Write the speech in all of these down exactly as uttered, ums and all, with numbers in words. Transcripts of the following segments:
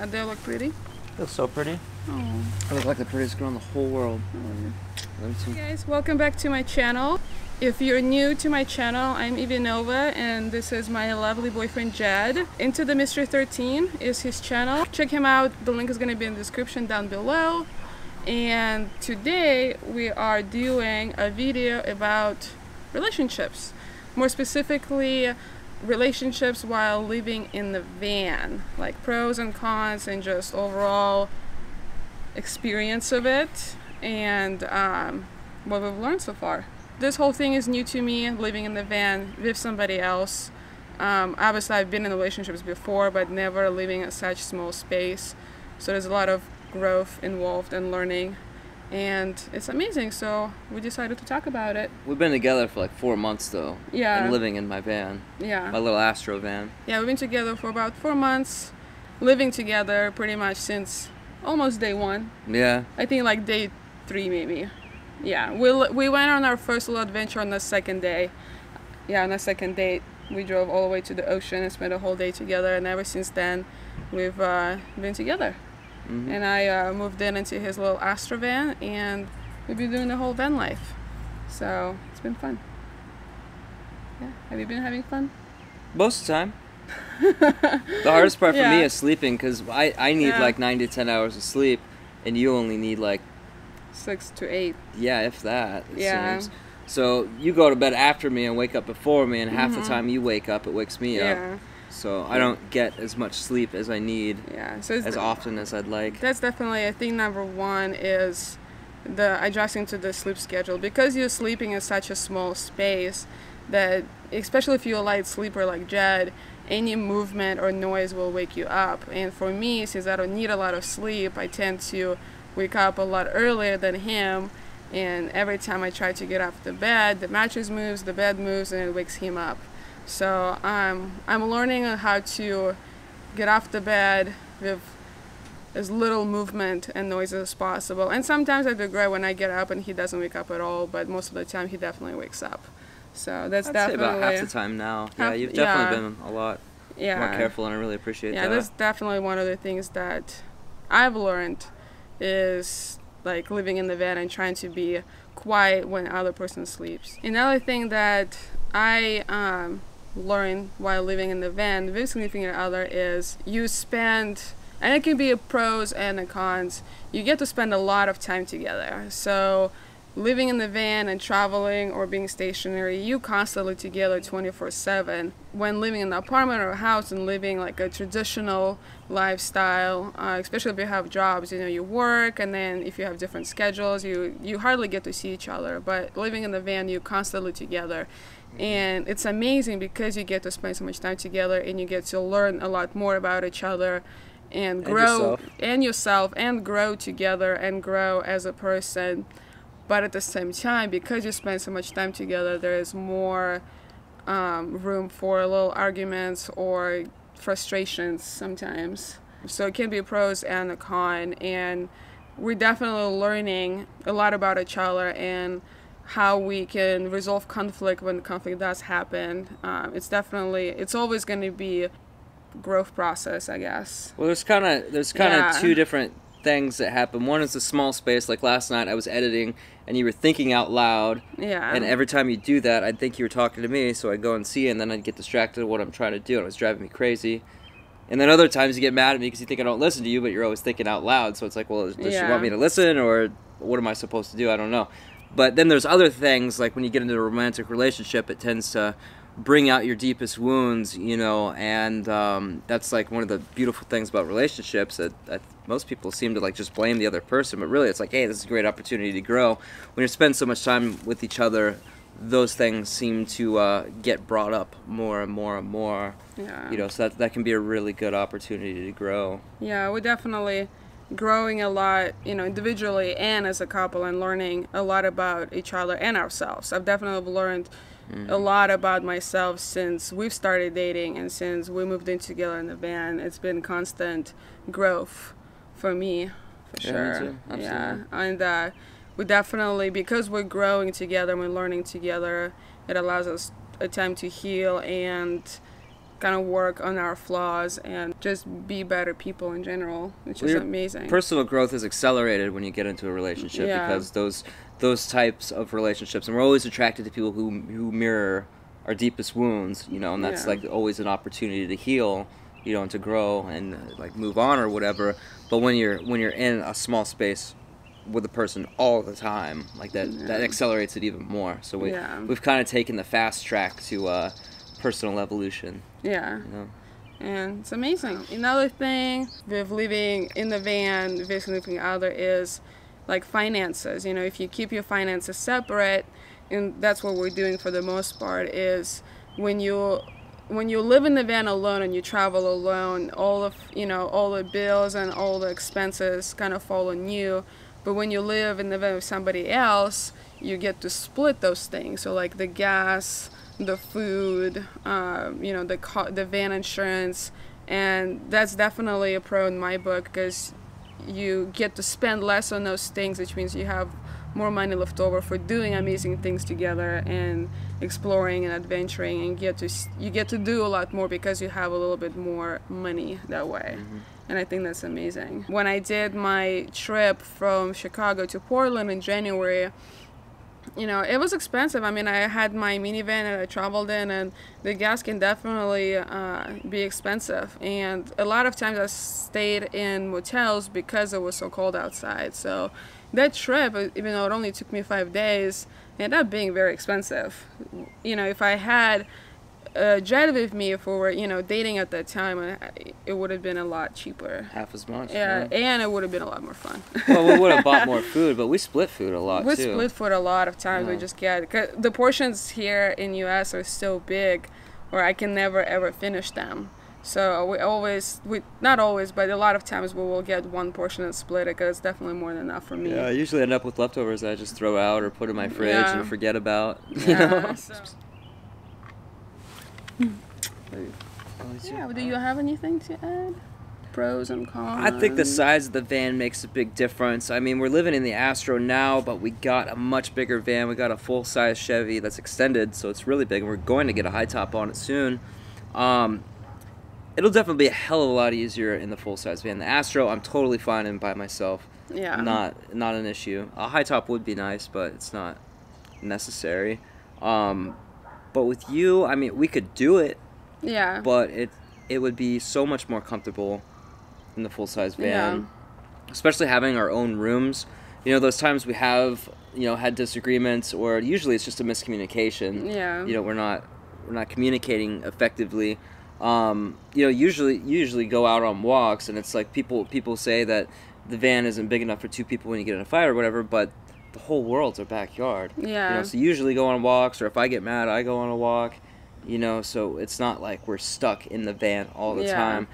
Uh, they look pretty? They look so pretty. Oh. I look like the prettiest girl in the whole world. Oh. Hey guys, welcome back to my channel. If you're new to my channel, I'm Evie Nova and this is my lovely boyfriend Jed. into the mystery thirteen is his channel. Check him out, the link is going to be in the description down below. And today we are doing a video about relationships. More specifically, relationships while living in the van. Like pros and cons and just overall experience of it and um, what we've learned so far. This whole thing is new to me, living in the van with somebody else. Um, obviously, I've been in relationships before, but never living in such small space. So there's a lot of growth involved and learning. And it's amazing, so we decided to talk about it. We've been together for like four months, though. Yeah. And living in my van. Yeah. My little Astro van. Yeah, we've been together for about four months, living together pretty much since almost day one. Yeah. I think like day three, maybe. Yeah, we, we went on our first little adventure on the second day. Yeah, on the second date, we drove all the way to the ocean and spent a whole day together. And ever since then, we've uh, been together. Mm-hmm. And I uh, moved in into his little Astro van, and we've been doing the whole van life. So it's been fun. Yeah, have you been having fun? Most of the time. The hardest part yeah. for me is sleeping, because I, I need yeah. like nine to ten hours of sleep, and you only need like six to eight. Yeah, if that. It yeah. seems. So you go to bed after me and wake up before me, and half mm-hmm. the time you wake up, it wakes me yeah. up. So I don't get as much sleep as I need. Yeah. So it's as often as I'd like. That's definitely, I think, number one is the adjusting to the sleep schedule, because you're sleeping in such a small space that, especially if you're a light sleeper like Jed, any movement or noise will wake you up. And for me, since I don't need a lot of sleep, I tend to wake up a lot earlier than him, and every time I try to get off the bed, the mattress moves, the bed moves, and it wakes him up. So um, I'm learning on how to get off the bed with as little movement and noise as possible. And sometimes I regret when I get up and he doesn't wake up at all, but most of the time he definitely wakes up. So that's I'd definitely say about half the time now. Half, yeah, you've definitely yeah. been a lot yeah. more careful, and I really appreciate yeah, that. Yeah, that's definitely one of the things that I've learned, is like living in the van and trying to be quiet when the other person sleeps. Another thing that I um, learned while living in the van with significant other is you spend, and it can be a pros and a cons, you get to spend a lot of time together. So living in the van and traveling or being stationary, you constantly together twenty-four seven. When living in an apartment or a house and living like a traditional lifestyle, uh, especially if you have jobs, you know, you work, and then if you have different schedules, you, you hardly get to see each other. But living in the van, you're constantly together. And it's amazing because you get to spend so much time together, and you get to learn a lot more about each other and grow and yourself and, yourself, and grow together and grow as a person. But at the same time, because you spend so much time together, there is more um, room for little arguments or frustrations sometimes. So it can be a pros and a con. And we're definitely learning a lot about each other and how we can resolve conflict when conflict does happen. Um, it's definitely, it's always going to be a growth process, I guess. Well, there's kind of there's kind of yeah. two different things that happen. One is the small space. Like last night I was editing and you were thinking out loud. Yeah. And every time you do that, I'd think you were talking to me, so I'd go and see, and then I'd get distracted with what I'm trying to do, and it was driving me crazy. And then other times you get mad at me because you think I don't listen to you, but you're always thinking out loud. So it's like, well, does yeah. she want me to listen, or what am I supposed to do? I don't know. But then there's other things, like when you get into a romantic relationship, it tends to bring out your deepest wounds, you know, and um, that's like one of the beautiful things about relationships, that, that most people seem to like just blame the other person, but really it's like, hey, this is a great opportunity to grow. When you spend so much time with each other, those things seem to uh, get brought up more and more and more, yeah. you know, so that, that can be a really good opportunity to grow. Yeah, we definitely growing a lot, you know, individually and as a couple, and learning a lot about each other and ourselves. I've definitely learned mm-hmm. a lot about myself since we've started dating and since we moved in together in the van. It's been constant growth for me, for yeah, sure. Me too. Absolutely. Yeah, and uh, we definitely, because we're growing together and we're learning together, it allows us a time to heal and kind of work on our flaws and just be better people in general, which well, is amazing. Personal growth is accelerated when you get into a relationship, yeah. because those those types of relationships, and we're always attracted to people who who mirror our deepest wounds, you know, and that's yeah. like always an opportunity to heal, you know, and to grow and uh, like move on or whatever. But when you're when you're in a small space with a person all the time, like that, yeah. that accelerates it even more. So we yeah. we've kind of taken the fast track to uh, personal evolution. Yeah. You know? And it's amazing. Another thing with living in the van with a significant other is like finances. You know, if you keep your finances separate, and that's what we're doing for the most part, is when you when you live in the van alone and you travel alone, all of you know all the bills and all the expenses kind of fall on you. But when you live in the van with somebody else, you get to split those things. So like the gas, the food, um, you know, the car, the van insurance, and that's definitely a pro in my book, because you get to spend less on those things, which means you have more money left over for doing amazing things together and exploring and adventuring, and get to you get to do a lot more because you have a little bit more money that way. Mm-hmm. And I think that's amazing. When I did my trip from Chicago to Portland in January, you know, it was expensive. I mean, I had my minivan and I traveled in, and the gas can definitely uh, be expensive. And a lot of times I stayed in motels because it was so cold outside. So that trip, even though it only took me five days, ended up being very expensive. You know, if I had Uh, Jed with me, if we were, you know, dating at that time, it would have been a lot cheaper. Half as much. Yeah, yeah. And it would have been a lot more fun. Well, we would have bought more food, but we split food a lot, we too. We split food a lot of times. Yeah. We just get... 'cause the portions here in U S are so big, or I can never, ever finish them. So we always... we not always, but a lot of times we will get one portion and split it, because it's definitely more than enough for me. Yeah, I usually end up with leftovers that I just throw out or put in my fridge yeah. and forget about. You yeah, know? So. Yeah, do you have anything to add? Pros and cons? I think the size of the van makes a big difference. I mean, we're living in the Astro now, but we got a much bigger van. We got a full-size Chevy that's extended, so it's really big, and we're going to get a high top on it soon. Um, it'll definitely be a hell of a lot easier in the full-size van. The Astro, I'm totally fine in by myself. Yeah. Not, not an issue. A high top would be nice, but it's not necessary. Um... But with you, I mean, we could do it. Yeah. But it it would be so much more comfortable in the full-size van. Yeah. Especially having our own rooms. You know, those times we have, you know, had disagreements, or usually it's just a miscommunication. Yeah. You know, we're not we're not communicating effectively. Um, you know, usually usually go out on walks, and it's like people people say that the van isn't big enough for two people when you get in a fight or whatever, but the whole world's our backyard. Yeah. You know, so usually go on walks, or if I get mad, I go on a walk. You know, so it's not like we're stuck in the van all the yeah. time.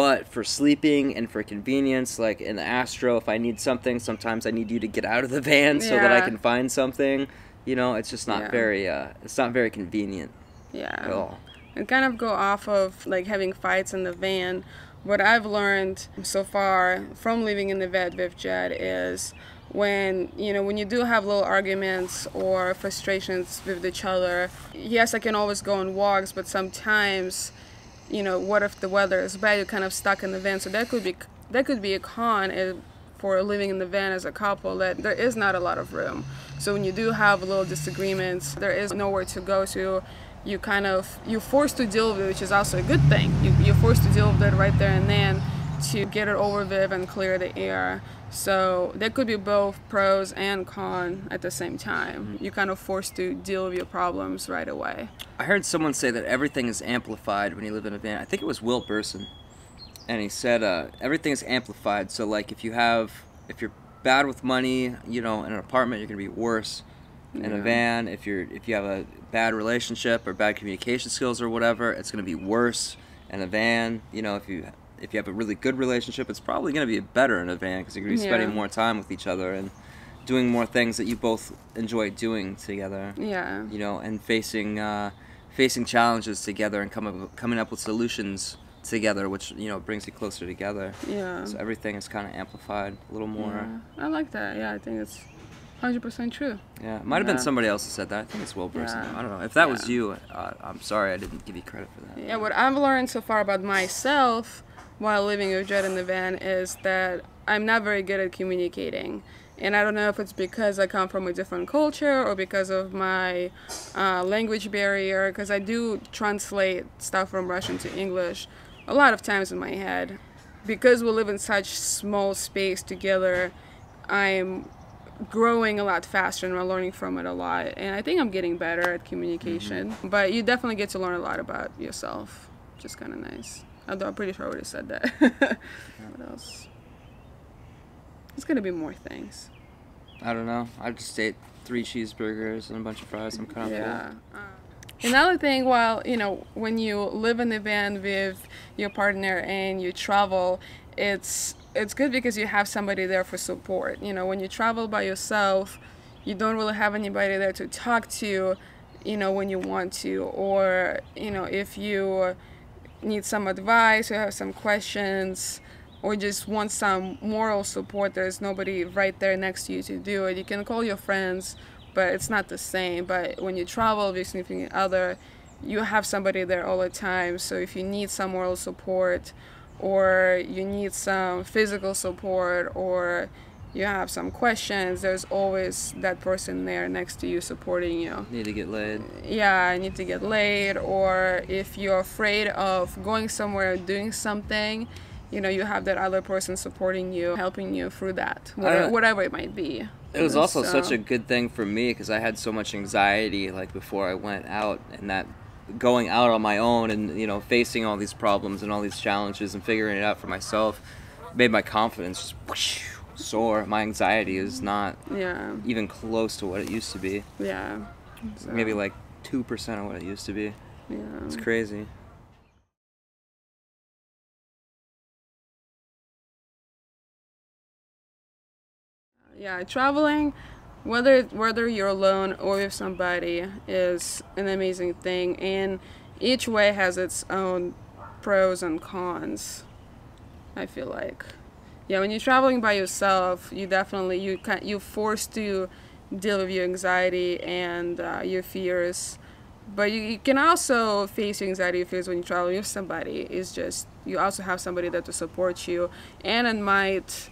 But for sleeping and for convenience, like in the Astro, if I need something, sometimes I need you to get out of the van yeah. so that I can find something. You know, it's just not yeah. very. Uh, it's not very convenient. Yeah. At all. And kind of go off of like having fights in the van. What I've learned so far from living in the van with Jed is, when you know when you do have little arguments or frustrations with each other, yes, I can always go on walks, but sometimes, you know, what if the weather is bad? You're kind of stuck in the van, so that could be that could be a con for living in the van as a couple, that there is not a lot of room. So when you do have little disagreements, there is nowhere to go to. You kind of you're forced to deal with it, which is also a good thing. You, you're forced to deal with it right there and then, to get it over with and clear the air. So there could be both pros and cons at the same time. You're kind of forced to deal with your problems right away. I heard someone say that everything is amplified when you live in a van. I think it was Will Burson, and he said uh, everything is amplified. So like if you have, if you're bad with money, you know, in an apartment, you're gonna be worse in yeah. a van. If you're if you have a bad relationship or bad communication skills or whatever, it's gonna be worse in a van. You know, if you If you have a really good relationship, it's probably going to be better in a van, because you're going to be yeah. spending more time with each other and doing more things that you both enjoy doing together. Yeah. You know, and facing uh, facing challenges together and come up, coming up with solutions together, which, you know, brings you closer together. Yeah. So everything is kind of amplified a little more. Yeah. I like that. Yeah, I think it's one hundred percent true. Yeah, it might have yeah. been somebody else who said that. I think it's Will Burson. Yeah. I don't know. If that yeah. was you, uh, I'm sorry I didn't give you credit for that. Yeah, what I've learned so far about myself while living with Jed in the van is that I'm not very good at communicating. And I don't know if it's because I come from a different culture or because of my uh, language barrier, because I do translate stuff from Russian to English a lot of times in my head. Because we live in such small space together, I'm growing a lot faster and I'm learning from it a lot. And I think I'm getting better at communication. Mm-hmm. But you definitely get to learn a lot about yourself, which is kind of nice. Although I'm pretty sure I already said that. What else? There's gonna be more things. I don't know. I just ate three cheeseburgers and a bunch of fries. I'm kind of yeah. full. Uh, Another thing, while, you know, when you live in a van with your partner and you travel, it's it's good because you have somebody there for support. You know, when you travel by yourself, you don't really have anybody there to talk to, you know, when you want to, or, you know, if you need some advice or have some questions or just want some moral support, there's nobody right there next to you to do it. You can call your friends, but it's not the same. But when you travel with your significant other, you have somebody there all the time. So if you need some moral support, or you need some physical support, or you have some questions, there's always that person there next to you supporting you. Need to get laid. Yeah, I need to get laid. Or if you're afraid of going somewhere or doing something, you know, you have that other person supporting you, helping you through that, whatever, whatever it might be. It was also so. such a good thing for me, because I had so much anxiety, like, before I went out, and that going out on my own and, you know, facing all these problems and all these challenges and figuring it out for myself made my confidence just whoosh, soar. My anxiety is not yeah. even close to what it used to be. Yeah. So. Maybe like two percent of what it used to be. Yeah. It's crazy. Yeah, traveling, whether whether you're alone or with somebody, is an amazing thing, and each way has its own pros and cons, I feel like. Yeah, when you're traveling by yourself, you definitely, you can, you're forced to deal with your anxiety and uh, your fears, but you, you can also face your anxiety and fears when you travel with somebody. It's just, you also have somebody there to support you, and it might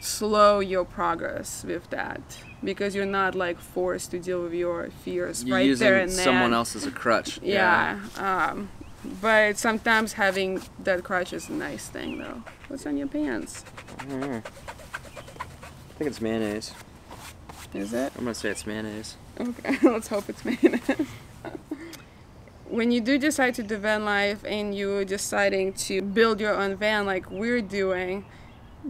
slow your progress with that, because you're not like forced to deal with your fears you're right there and then. Using someone else as a crutch. Yeah, yeah. Um, but sometimes having that crutch is a nice thing, though. What's on your pants? I don't know. I think it's mayonnaise. Is it? I'm gonna say it's mayonnaise. Okay, let's hope it's mayonnaise. When you do decide to do van life and you're deciding to build your own van like we're doing,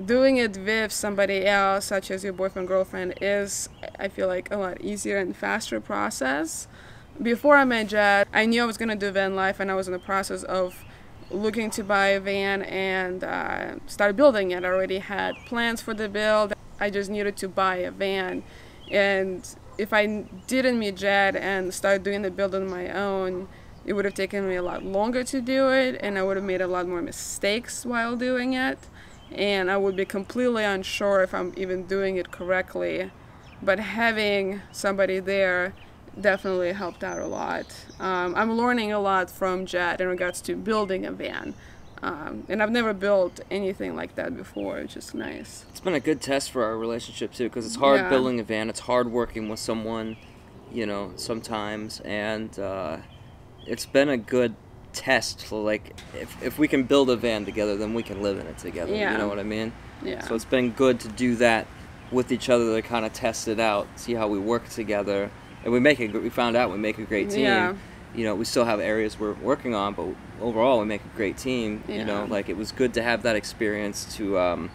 doing it with somebody else, such as your boyfriend, girlfriend, is, I feel like, a lot easier and faster process. Before I met Jed, I knew I was going to do van life, and I was in the process of looking to buy a van and uh, start building it. I already had plans for the build. I just needed to buy a van. And if I didn't meet Jed and start doing the build on my own, it would have taken me a lot longer to do it, and I would have made a lot more mistakes while doing it. And I would be completely unsure if I'm even doing it correctly. But having somebody there definitely helped out a lot. Um, I'm learning a lot from Jed in regards to building a van. Um, and I've never built anything like that before, which is nice. It's been a good test for our relationship, too, because it's hard yeah. building a van. It's hard working with someone, you know, sometimes. And uh, it's been a good test for, like, if, if we can build a van together, then we can live in it together. Yeah. You know what I mean? Yeah. So it's been good to do that with each other, to kind of test it out, see how we work together, and we make it. We found out we make a great team. Yeah. You know, we still have areas we're working on, but overall we make a great team. Yeah. You know, like, it was good to have that experience to, um,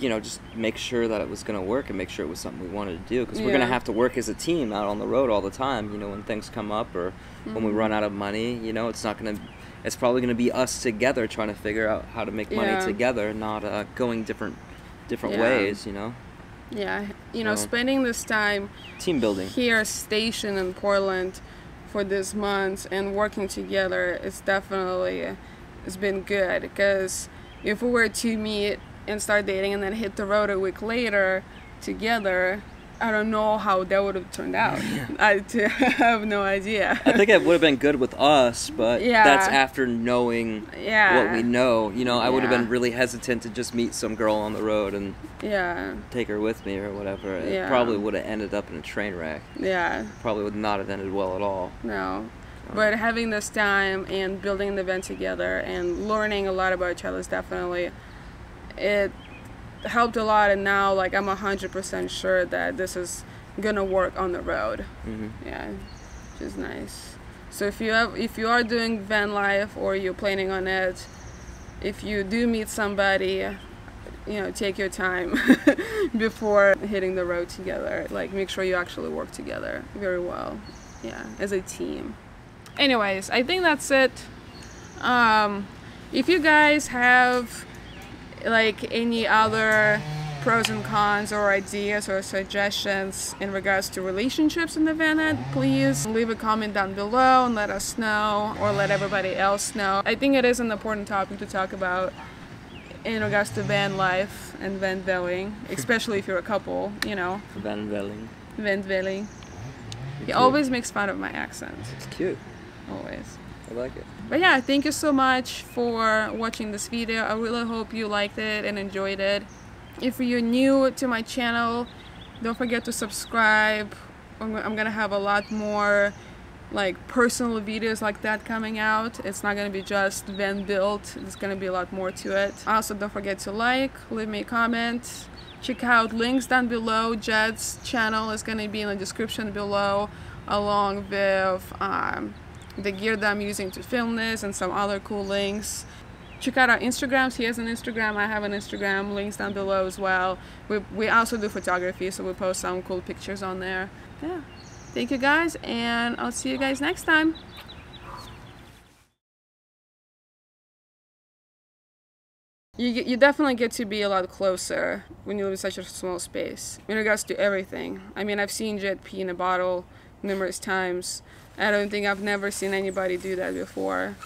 you know, just make sure that it was going to work and make sure it was something we wanted to do, because yeah. we're going to have to work as a team out on the road all the time. You know, when things come up or mm-hmm. when we run out of money, you know, it's not going to, it's probably going to be us together trying to figure out how to make money yeah. together, not uh, going different different yeah. ways, you know. Yeah, you know, so, spending this time team building here, stationed in Portland for this month and working together, it's definitely, it's been good, because if we were to meet and start dating and then hit the road a week later together, I don't know how that would have turned out. I, t I have no idea. I think it would have been good with us, but yeah. that's after knowing yeah. what we know. You know, I yeah. would have been really hesitant to just meet some girl on the road and yeah. take her with me or whatever. It yeah. probably would have ended up in a train wreck. Yeah. Probably would not have ended well at all. No. So. But having this time and building the event together and learning a lot about each other is definitely... it. helped a lot, and now like I'm a hundred percent sure that this is gonna work on the road. Mm-hmm. Yeah, which is nice. So if you have, if you are doing van life or you're planning on it, if you do meet somebody, you know, take your time before hitting the road together. Like make sure you actually work together very well. Yeah, as a team. Anyways, I think that's it. Um, if you guys have like any other pros and cons or ideas or suggestions in regards to relationships in the van, please leave a comment down below and let us know, or let everybody else know. I think it is an important topic to talk about in regards to van life and van veling, especially if you're a couple, you know. Van veling. Van veling. He always makes fun of my accent. It's cute. Always. I like it. But yeah, thank you so much for watching this video. I really hope you liked it and enjoyed it. If you're new to my channel, don't forget to subscribe. I'm gonna have a lot more like personal videos like that coming out. It's not gonna be just van build. There's gonna be a lot more to it. Also, don't forget to like, leave me a comment. Check out links down below. Jed's channel is gonna be in the description below, along with um, the gear that I'm using to film this and some other cool links. Check out our Instagrams. He has an Instagram, I have an Instagram, links down below as well. We, we also do photography, so we post some cool pictures on there. Yeah, thank you guys, and I'll see you guys next time. You, you definitely get to be a lot closer when you live in such a small space in regards to everything. I mean, I've seen Jed pee in a bottle numerous times. I don't think I've never seen anybody do that before.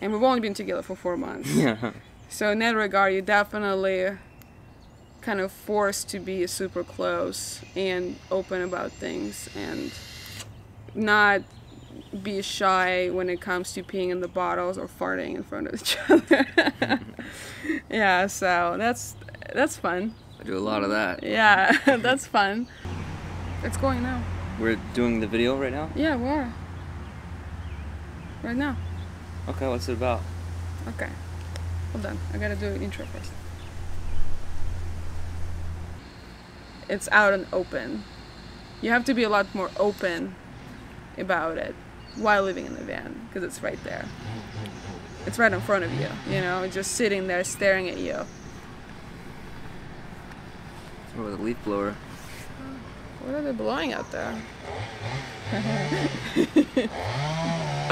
And we've only been together for four months. Yeah. So in that regard, you're definitely kind of forced to be super close and open about things and not be shy when it comes to peeing in the bottles or farting in front of each other. Yeah, so that's that's fun. I do a lot of that. Yeah, that's fun. It's going now. We're doing the video right now? Yeah, we are. Right now. Okay, what's it about? Okay. Hold on. I gotta do an intro first. It's out and open. You have to be a lot more open about it while living in the van, because it's right there. It's right in front of you, you know, just sitting there staring at you. Or with a leaf blower. What are they blowing out there?